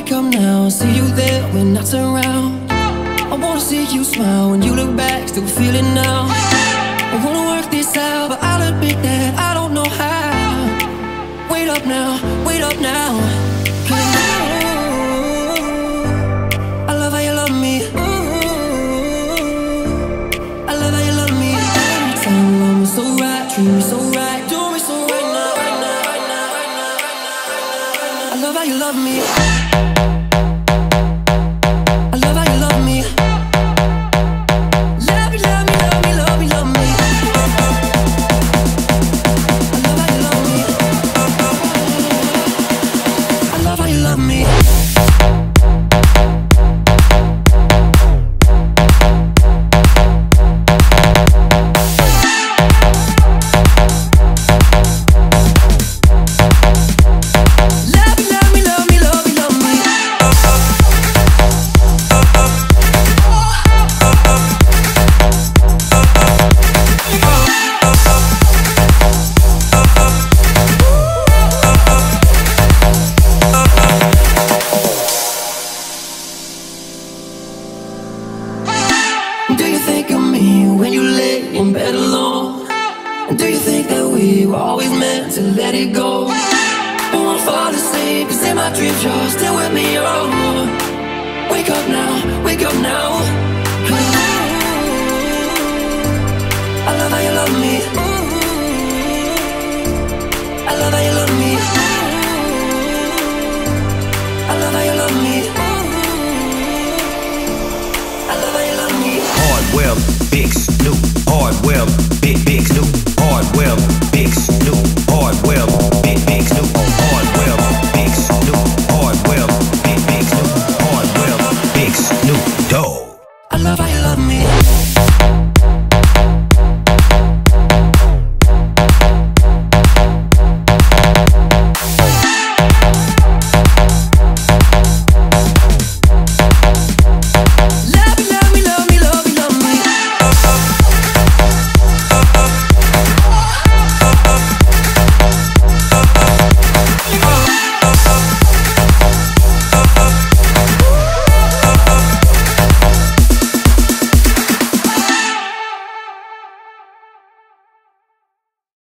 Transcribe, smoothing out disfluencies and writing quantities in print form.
baby, come now. See you there when I turn around. I wanna see you smile when you look back, still feel it now. I wanna work this out, but I'll admit that I don't know how. Wait up now, wait up now. Ooh, I love how you love me. Ooh, I love how you love me. Tell me you love me so right, treat me so right, do me so right now, right now, right now, right now, right now. I love how you love me. I love how you love me.